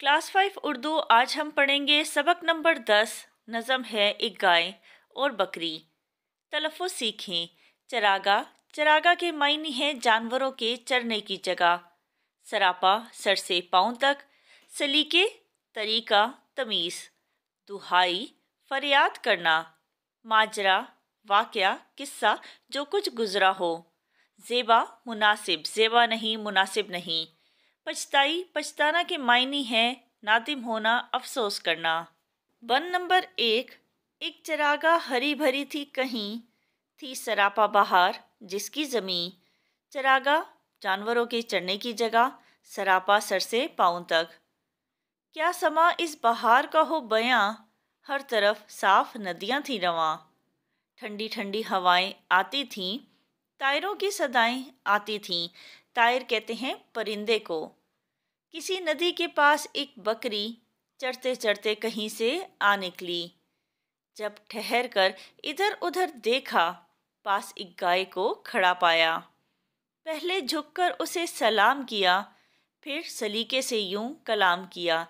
Class 5 Urdu आज हम पढ़ेंगे सबक नंबर 10। नज़म है एक गाय और बकरी। तलफ़ुज़ सीखें। चरागा। चरागा के मायने हैं जानवरों के चरने की जगह। सरापा सर से पाँव तक। सलीके तरीका तमीज़। दुहाई फरियाद करना। माजरा वाक़या किस्सा जो कुछ गुजरा हो। ज़ेबा मुनासिब। ज़ेबा नहीं मुनासिब नहीं। पछताई पछताना के मायने हैं नादिम होना अफसोस करना। बन नंबर 1। एक चरागा हरी भरी थी कहीं, थी सरापा बहार जिसकी ज़मीं। चरागा जानवरों के चढ़ने की जगह। सरापा सर से पाँव तक। क्या समा इस बहार का हो बयां, हर तरफ साफ नदियां थी रवां। ठंडी ठंडी हवाएं आती थीं, तायरों की सदाएं आती थीं। तायर कहते हैं परिंदे को। किसी नदी के पास एक बकरी चढ़ते चढ़ते कहीं से आ निकली। जब ठहर कर इधर उधर देखा, पास एक गाय को खड़ा पाया। पहले झुककर उसे सलाम किया, फिर सलीके से यूं कलाम किया।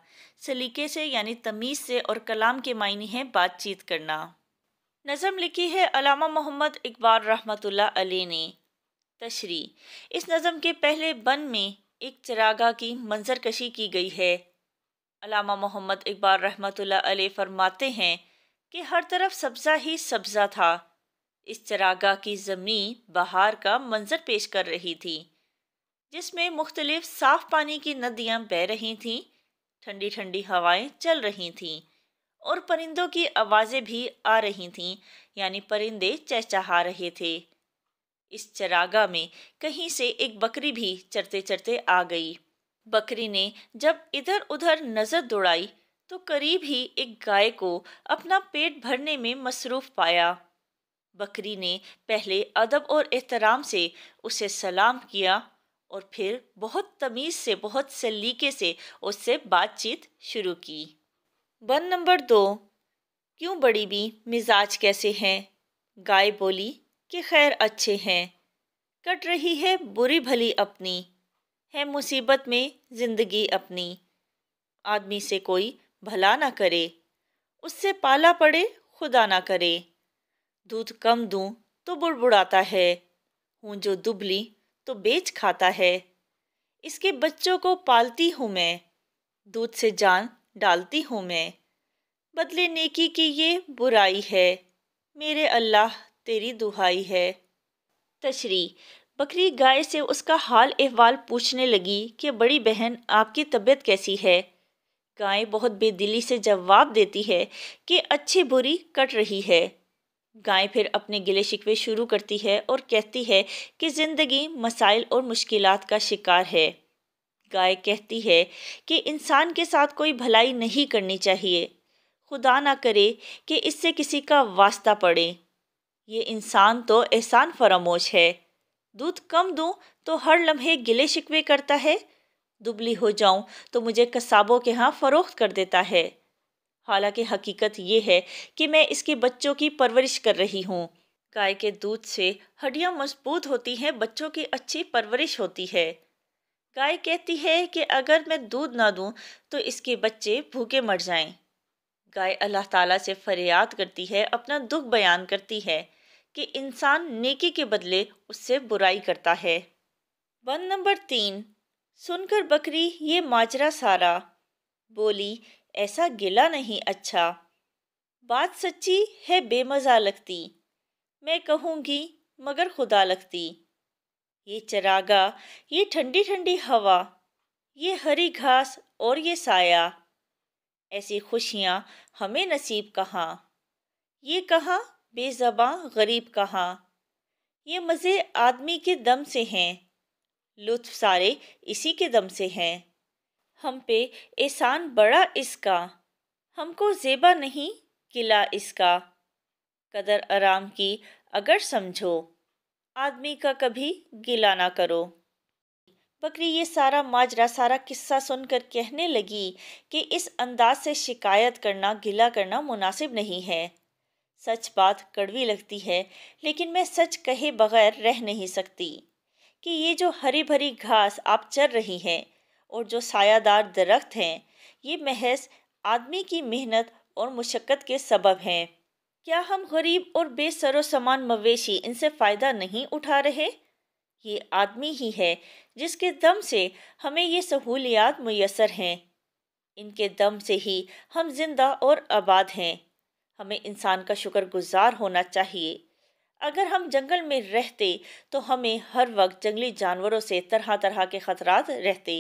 सलीके से यानी तमीज़ से, और कलाम के मायने हैं बातचीत करना। नज़म लिखी है अल्लामा मोहम्मद इक़बाल रहमतुल्लाह अलैह ने। तशरी। इस नज़म के पहले बन में एक चरागा की मंजरकशी की गई है। अल्लामा मोहम्मद इक़बाल रहमतुल्लाह अलैह फरमाते हैं कि हर तरफ सब्ज़ा ही सब्ज़ा था। इस चरागा की ज़मीन बहार का मंजर पेश कर रही थी, जिसमें मुख्तलिफ साफ़ पानी की नदियाँ बह रही थीं, ठंडी ठंडी हवाएं चल रही थीं और परिंदों की आवाज़ें भी आ रही थीं, यानी परिंदे चहचहा रहे थे। इस चरागा में कहीं से एक बकरी भी चरते चरते आ गई। बकरी ने जब इधर उधर नज़र दौड़ाई तो करीब ही एक गाय को अपना पेट भरने में मसरूफ़ पाया। बकरी ने पहले अदब और एहतराम से उसे सलाम किया और फिर बहुत तमीज़ से, बहुत सलीके से उससे बातचीत शुरू की। बन नंबर 2। क्यों बड़ी बी मिजाज कैसे हैं? गाय बोली कि खैर अच्छे हैं। कट रही है बुरी भली अपनी, है मुसीबत में ज़िंदगी अपनी। आदमी से कोई भला ना करे, उससे पाला पड़े खुदा ना करे। दूध कम दूं तो बुड़बुड़ाता है, हूँ जो दुबली तो बेच खाता है। इसके बच्चों को पालती हूँ मैं, दूध से जान डालती हूँ मैं। बदले नेकी की ये बुराई है, मेरे अल्लाह तेरी दुहाई है। तशरी। बकरी गाय से उसका हाल अहवाल पूछने लगी कि बड़ी बहन आपकी तबीयत कैसी है। गाय बहुत बेदिली से जवाब देती है कि अच्छी बुरी कट रही है। गाय फिर अपने गिले शिकवे शुरू करती है और कहती है कि ज़िंदगी मसाइल और मुश्किलात का शिकार है। गाय कहती है कि इंसान के साथ कोई भलाई नहीं करनी चाहिए, खुदा ना करे कि इससे किसी का वास्ता पड़े। ये इंसान तो एहसान फरामोश है। दूध कम दूं तो हर लम्हे गिले शिकवे करता है। दुबली हो जाऊं तो मुझे कसाबों के यहाँ फ़रोख्त कर देता है। हालांकि हकीकत ये है कि मैं इसके बच्चों की परवरिश कर रही हूँ। गाय के दूध से हड्डियाँ मजबूत होती हैं, बच्चों की अच्छी परवरिश होती है। गाय कहती है कि अगर मैं दूध ना दूं तो इसके बच्चे भूखे मर जाएं। गाय अल्लाह ताला से फरियाद करती है, अपना दुख बयान करती है कि इंसान नेकी के बदले उससे बुराई करता है। बन नंबर 3। सुनकर बकरी ये माजरा सारा, बोली ऐसा गिला नहीं अच्छा। बात सच्ची है बेमज़ा लगती, मैं कहूँगी मगर खुदा लगती। ये चरागा, ये ठंडी ठंडी हवा, ये हरी घास और ये साया। ऐसी खुशियाँ हमें नसीब कहाँ, ये कहाँ बेज़बां गरीब कहाँ। ये मज़े आदमी के दम से हैं, लुत्फ़ सारे इसी के दम से हैं। हम पे एहसान बड़ा इसका, हमको ज़ेबा नहीं गिला इसका। कदर आराम की अगर समझो, आदमी का कभी गिला ना करो। बकरी ये सारा माजरा सारा किस्सा सुनकर कहने लगी कि इस अंदाज से शिकायत करना, गिला करना मुनासिब नहीं है। सच बात कड़वी लगती है, लेकिन मैं सच कहे बगैर रह नहीं सकती कि ये जो हरी भरी घास आप चर रही हैं और जो सायादार दरख्त हैं, ये महज आदमी की मेहनत और मशक्क़त के सबब हैं। क्या हम गरीब और बेसरो सामान मवेशी इनसे फ़ायदा नहीं उठा रहे? ये आदमी ही है जिसके दम से हमें ये सहूलियात मुयसर हैं। इनके दम से ही हम जिंदा और आबाद हैं। हमें इंसान का शुक्रगुजार होना चाहिए। अगर हम जंगल में रहते तो हमें हर वक्त जंगली जानवरों से तरह तरह के ख़तरात रहते।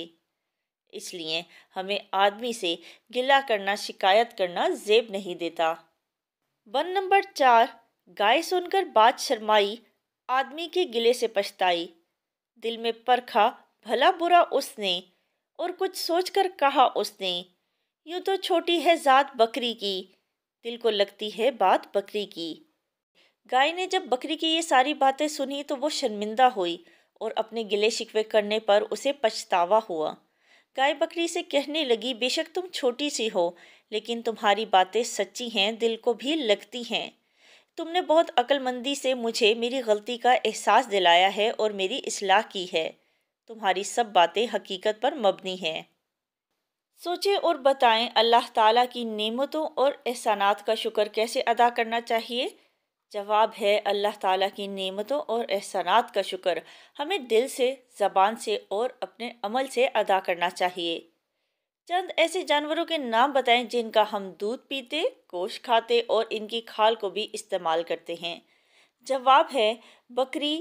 इसलिए हमें आदमी से गिला करना, शिकायत करना जेब नहीं देता। बन नंबर 4, गाय सुनकर बात शर्माई, आदमी के गिले से पछताई। दिल में परखा भला बुरा उसने, और कुछ सोचकर कहा उसने। यूँ तो छोटी है जात बकरी की, दिल को लगती है बात बकरी की। गाय ने जब बकरी की ये सारी बातें सुनी तो वो शर्मिंदा हुई और अपने गिले शिकवे करने पर उसे पछतावा हुआ। गाय बकरी से कहने लगी, बेशक तुम छोटी सी हो लेकिन तुम्हारी बातें सच्ची हैं, दिल को भी लगती हैं। तुमने बहुत अक्लमंदी से मुझे मेरी गलती का एहसास दिलाया है और मेरी इस्लाह की है। तुम्हारी सब बातें हकीकत पर मबनी हैं। सोचें और बताएं अल्लाह ताला की नेमतों और एहसानात का शुक्र कैसे अदा करना चाहिए। जवाब है अल्लाह ताला की नेमतों और एहसानात का शुक्र हमें दिल से, ज़बान से और अपने अमल से अदा करना चाहिए। चंद ऐसे जानवरों के नाम बताएं जिनका हम दूध पीते, गोश्त खाते और इनकी खाल को भी इस्तेमाल करते हैं। जवाब है बकरी,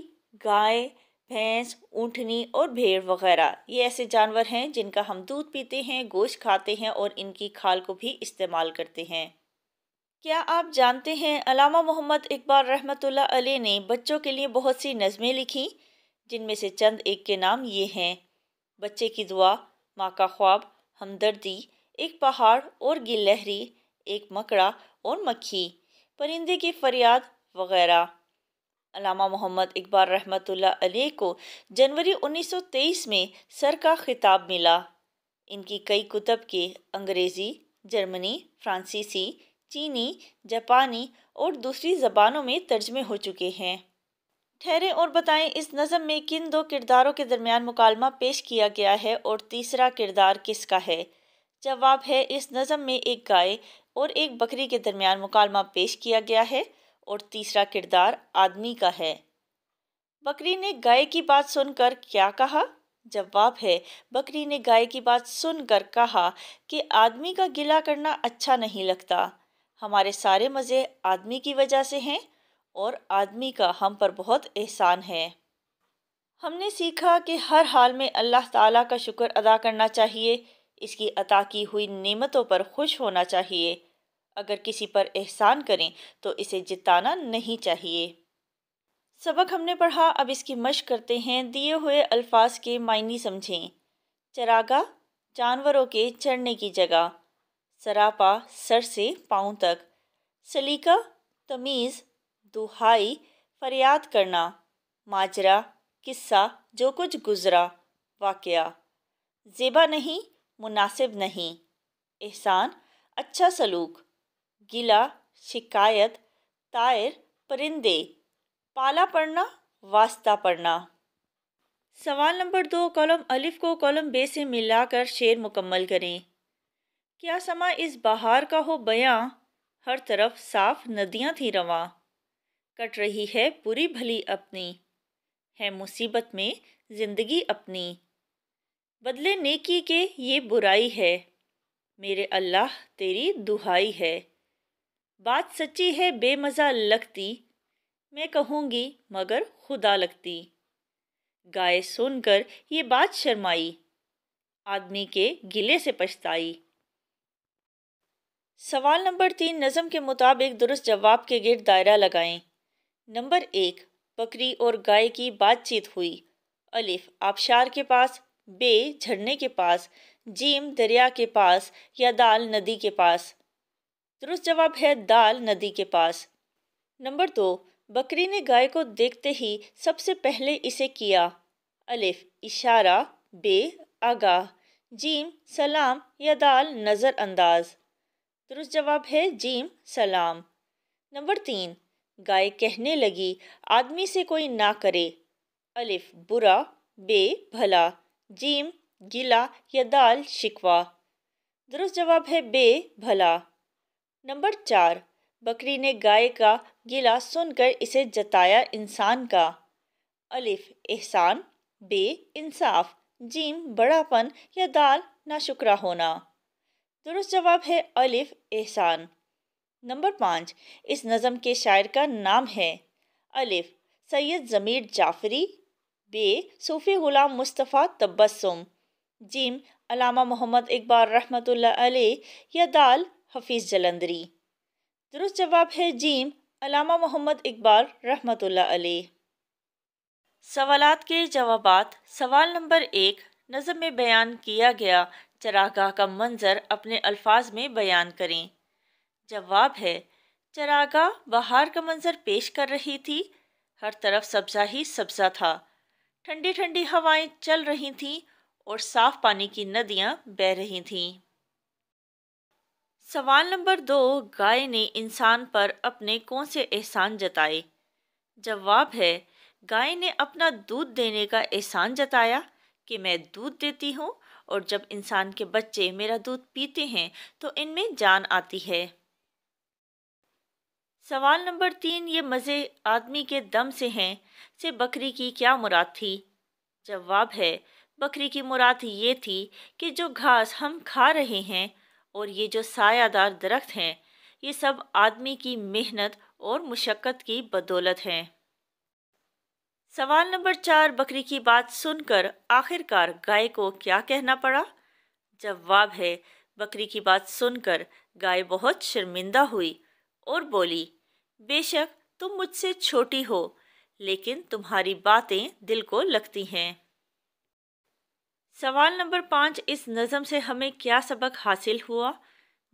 गाय, भैंस, ऊँटनी और भेड़ वगैरह। ये ऐसे जानवर हैं जिनका हम दूध पीते हैं, गोश्त खाते हैं और इनकी खाल को भी इस्तेमाल करते हैं। क्या आप जानते हैं अल्लामा मोहम्मद इक़बाल रहमतुल्लाह अलैह ने बच्चों के लिए बहुत सी नज़में लिखी, जिनमें से चंद एक के नाम ये हैं: बच्चे की दुआ, माँ का ख्वाब, हमदर्दी, एक पहाड़ और गिलहरी, एक मकड़ा और मक्खी, परिंदे की फरियाद वग़ैरह। अल्लामा मोहम्मद इक़बाल रहमतुल्लाह अलैह को जनवरी 1923 में सर का खिताब मिला। इनकी कई कुतब के अंग्रेज़ी, जर्मनी, फ्रांसीसी, चीनी, जापानी और दूसरी ज़बानों में तर्जमे हो चुके हैं। ठहरें और बताएं इस नज़म में किन दो किरदारों के दरमियान मुकालमा पेश किया गया है और तीसरा किरदार किसका है? जवाब है इस नज़म में एक गाय और एक बकरी के दरमियान मुकालमा पेश किया गया है और तीसरा किरदार आदमी का है। बकरी ने गाय की बात सुनकर क्या कहा? जवाब है बकरी ने गाय की बात सुनकर कहा कि आदमी का गिला करना अच्छा नहीं लगता। हमारे सारे मज़े आदमी की वजह से हैं और आदमी का हम पर बहुत एहसान है। हमने सीखा कि हर हाल में अल्लाह ताला का शुक्र अदा करना चाहिए, इसकी अता की हुई नेमतों पर खुश होना चाहिए। अगर किसी पर एहसान करें तो इसे जिताना नहीं चाहिए। सबक हमने पढ़ा, अब इसकी मश्क करते हैं। दिए हुए अल्फाज के मायने समझें। चरागाह, जानवरों के चरने की जगह। सरापा, सर से पाँव तक। सलीका, तमीज़, दुहाई, फरियाद करना। माजरा, किस्सा, जो कुछ गुज़रा, वाक़या। ज़ेबा नहीं, मुनासिब नहीं। एहसान, अच्छा सलूक। गिला, शिकायत। तायर, परिंदे। पाला पड़ना, वास्ता पड़ना। सवाल नंबर 2, कॉलम अलिफ को कॉलम बे से मिलाकर शेर मुकम्मल करें। क्या समा इस बहार का हो बयां, हर तरफ साफ नदियां थी रवां। कट रही है बुरी भली अपनी, है मुसीबत में ज़िंदगी अपनी। बदले नेकी के ये बुराई है, मेरे अल्लाह तेरी दुहाई है। बात सच्ची है बेमज़ा लगती, मैं कहूँगी मगर खुदा लगती। गाय सुनकर ये बात शर्माई, आदमी के गिले से पछताई। सवाल नंबर 3, नज़म के मुताबिक दुरुस्त जवाब के गिर्द दायरा लगाएं। नंबर 1, बकरी और गाय की बातचीत हुई। अलिफ आबशार के पास, बे झरने के पास, जीम दरिया के पास या दाल नदी के पास। दुरुस्त जवाब है दाल नदी के पास। नंबर 2, बकरी ने गाय को देखते ही सबसे पहले इसे किया। अलिफ इशारा, बे आगाह, जीम सलाम या दाल नज़रअंदाज। दुरुस्त जवाब है जीम सलाम। नंबर 3, गाय कहने लगी आदमी से कोई ना करे। अलिफ बुरा, बे भला, जीम गिला या दाल शिकवा। दुरुस्त जवाब है बे, भला। नंबर 4, बकरी ने गाय का गिला सुनकर इसे जताया इंसान का। अलिफ एहसान, बे इंसाफ, जीम बड़ापन या दाल नाशुक्रा होना। दुरुस्त जवाब है अलिफ एहसान। नंबर 5, इस नज़म के शायर का नाम है। अलिफ सैयद ज़मीर जाफ़री, बे सूफ़ी ग़ुलाम मुस्तफ़ा तबस्सुम, जीम अल्लामा मोहम्मद इक़बाल रहमतुल्लाह अलैह या दाल हफ़ीज़ जलंधरी। दुरुस्त जवाब है जीम अल्लामा मोहम्मद इक़बाल रहमतुल्लाह अलैह। सवालात के जवाबात। सवाल नंबर 1, नज़म में बयान किया गया चरागाह का मंज़र अपने अल्फाज में बयान करें। जवाब है, चरागाह बहार का मंज़र पेश कर रही थी, हर तरफ सब्ज़ा ही सब्ज़ा था, ठंडी ठंडी हवाएं चल रही थीं और साफ़ पानी की नदियां बह रही थीं। सवाल नंबर 2, गाय ने इंसान पर अपने कौन से एहसान जताए। जवाब है, गाय ने अपना दूध देने का एहसान जताया कि मैं दूध देती हूँ और जब इंसान के बच्चे मेरा दूध पीते हैं तो इनमें जान आती है। सवाल नंबर 3, ये मज़े आदमी के दम से हैं से बकरी की क्या मुराद थी। जवाब है, बकरी की मुराद ये थी कि जो घास हम खा रहे हैं और ये जो सायादार दरख्त हैं, ये सब आदमी की मेहनत और मुशक्क़त की बदौलत हैं। सवाल नंबर 4, बकरी की बात सुनकर आखिरकार गाय को क्या कहना पड़ा। जवाब है, बकरी की बात सुनकर गाय बहुत शर्मिंदा हुई और बोली, बेशक तुम मुझसे छोटी हो लेकिन तुम्हारी बातें दिल को लगती हैं। सवाल नंबर 5, इस नज़म से हमें क्या सबक हासिल हुआ।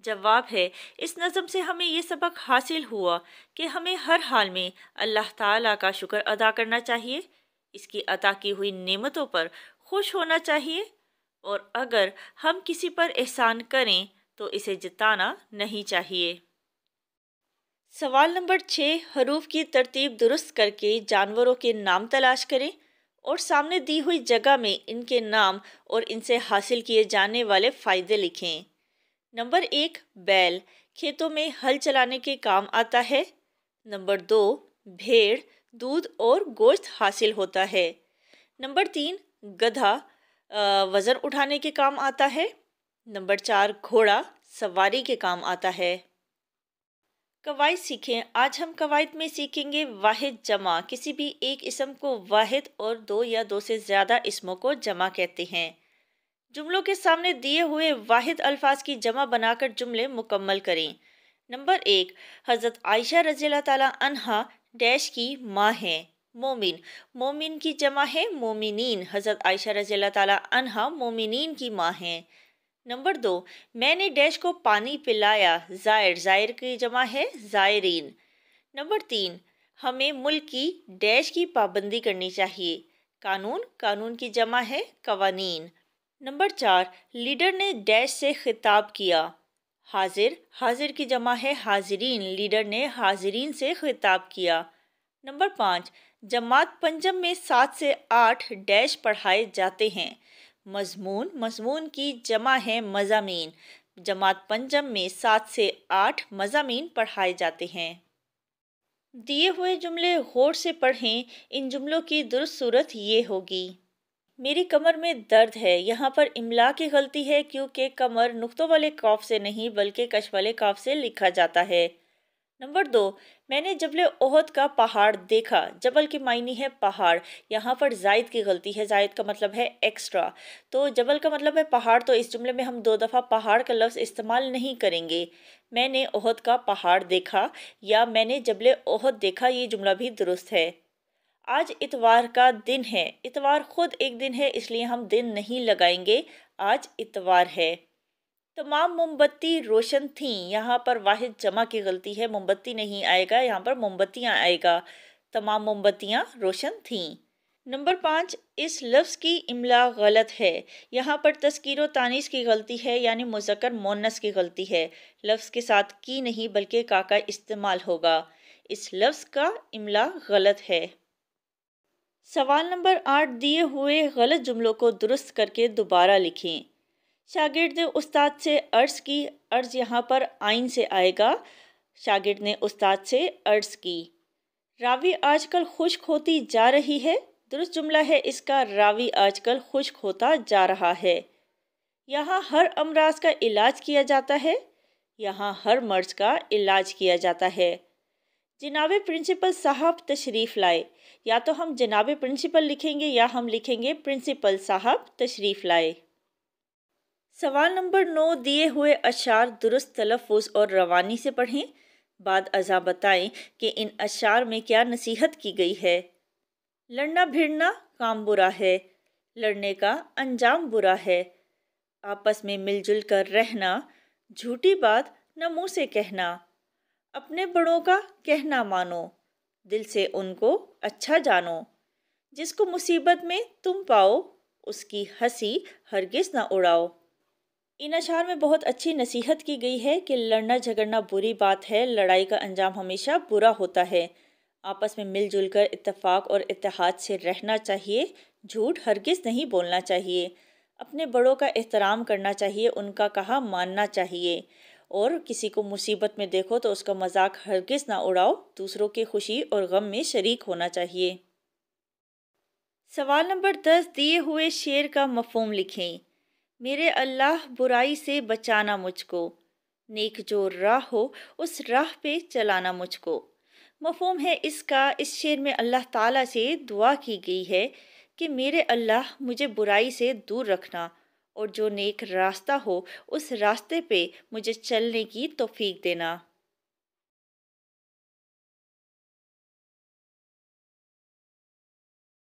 जवाब है, इस नज़म से हमें ये सबक हासिल हुआ कि हमें हर हाल में अल्लाह ताला का शुक्र अदा करना चाहिए, इसकी अता की हुई नेमतों पर खुश होना चाहिए और अगर हम किसी पर एहसान करें तो इसे जताना नहीं चाहिए। सवाल नंबर 6, हरूफ की तरतीब दुरुस्त करके जानवरों के नाम तलाश करें और सामने दी हुई जगह में इनके नाम और इनसे हासिल किए जाने वाले फ़ायदे लिखें। नंबर 1, बैल खेतों में हल चलाने के काम आता है। नंबर 2, भेड़ दूध और गोश्त हासिल होता है। नंबर 3, गधा वज़न उठाने के काम आता है। नंबर 4, घोड़ा सवारी के काम आता है। कवायद सीखें। आज हम कवायद में सीखेंगे वाहिद जमा। किसी भी एक इस्म को वाहिद और दो या दो से ज़्यादा इस्मों को जमा कहते हैं। जुमलों के सामने दिए हुए वाहिद अल्फाज की जमा बनाकर जुमले मुकम्मल करें। नंबर 1, हज़रत आयशा रज़ियल्लाहु ताला अन्हा डैश की माँ हैं। मोमिन, मोमिन की जमा है मोमिनीन। हज़रत आयशा रज़ियल्लाहु ताला अन्हा मोमिनीन की माँ हैं। नंबर 2, मैंने डैश को पानी पिलाया। ज़ायर, ज़ायर की जमा है ज़ायरीन। नंबर 3, हमें मुल्क की डैश की पाबंदी करनी चाहिए। कानून, कानून की जमा है कवानीन। नंबर 4, लीडर ने डैश से खिताब किया। हाजिर, हाजिर की जमा है हाजिरीन। लीडर ने हाजिरीन से खिताब किया। नंबर 5, जमात पंजम में 7 से 8 डैश पढ़ाए जाते हैं। मजमून, मजमून की जमा है मज़ामीन। जमात पंजम में 7 से 8 मज़ामीन पढ़ाए जाते हैं। दिए हुए जुमले गौर से पढ़ें। इन जुमलों की दुरुस्त सूरत ये होगी, मेरी कमर में दर्द है। यहाँ पर इमला की गलती है क्योंकि कमर नुक्तों वाले काफ से नहीं बल्कि कश वाले काफ से लिखा जाता है। नंबर 2, मैंने जबले ओहद का पहाड़ देखा। जबल के मायने है पहाड़। यहाँ पर जायद की गलती है। जायद का मतलब है एक्स्ट्रा, तो जबल का मतलब है पहाड़, तो इस जुमले में हम 2 दफ़ा पहाड़ का लफ्ज़ इस्तेमाल नहीं करेंगे। मैंने ओहद का पहाड़ देखा या मैंने जबले ओहद देखा, ये जुमला भी दुरुस्त है। आज इतवार का दिन है। इतवार ख़ुद एक दिन है इसलिए हम दिन नहीं लगाएंगे, आज इतवार है। तमाम मोमबत्ती रोशन थीं। यहाँ पर वाहिद जमा की गलती है, मोमबत्ती नहीं आएगा, यहाँ पर मोमबत्तियाँ आएगा। तमाम मोमबत्तियाँ रोशन थीं। नंबर 5, इस लफ्ज़ की इमला गलत है। यहाँ पर तज़कीर व तानीस की गलती है यानी मुज़क्कर मोनस की गलती है। लफ्ज़ के साथ की नहीं बल्कि का इस्तेमाल होगा। इस लफ्ज़ का इमला गलत है। सवाल नंबर 8, दिए हुए गलत जुमलों को दुरुस्त करके दोबारा लिखें। शागिर्द ने उस्ताद से अर्ज़ की। अर्ज़ यहाँ पर आइन से आएगा। शागिर्द ने उस्ताद से अर्ज़ की। रावी आजकल खुश्क होती जा रही है। दुरुस्त जुमला है इसका रावी आजकल खुश्क होता जा रहा है। यहाँ हर अमराज का इलाज किया जाता है। यहाँ हर मर्ज़ का इलाज किया जाता है। जनाब प्रिंसिपल साहब तशरीफ़ लाए। या तो हम जनाब प्रिंसिपल लिखेंगे या हम लिखेंगे प्रिंसिपल साहब तशरीफ़ लाए। सवाल नंबर 9 दिए हुए अशार दुरुस्त तलफ़ुज़ और रवानी से पढ़ें। बाद अज़ा बताएं कि इन अशार में क्या नसीहत की गई है। लड़ना भिड़ना काम बुरा है। लड़ने का अंजाम बुरा है। आपस में मिलजुल कर रहना। झूठी बात न मुँह से कहना। अपने बड़ों का कहना मानो। दिल से उनको अच्छा जानो। जिसको मुसीबत में तुम पाओ उसकी हंसी हरगिज़ ना उड़ाओ। इन अशार में बहुत अच्छी नसीहत की गई है कि लड़ना झगड़ना बुरी बात है। लड़ाई का अंजाम हमेशा बुरा होता है। आपस में मिलजुल कर इत्तेफाक और इत्तेहाद से रहना चाहिए। झूठ हरगिज़ नहीं बोलना चाहिए। अपने बड़ों का एहतराम करना चाहिए। उनका कहा मानना चाहिए। और किसी को मुसीबत में देखो तो उसका मजाक हरगिज़ ना उड़ाओ। दूसरों की खुशी और गम में शरीक होना चाहिए। सवाल नंबर 10 दिए हुए शेर का मफ़हूम लिखें। मेरे अल्लाह बुराई से बचाना मुझको। नेक जो राह हो उस राह पे चलाना मुझको। मफ़हूम है इसका, इस शेर में अल्लाह ताला से दुआ की गई है कि मेरे अल्लाह मुझे बुराई से दूर रखना और जो नेक रास्ता हो उस रास्ते पे मुझे चलने की तौफीक देना।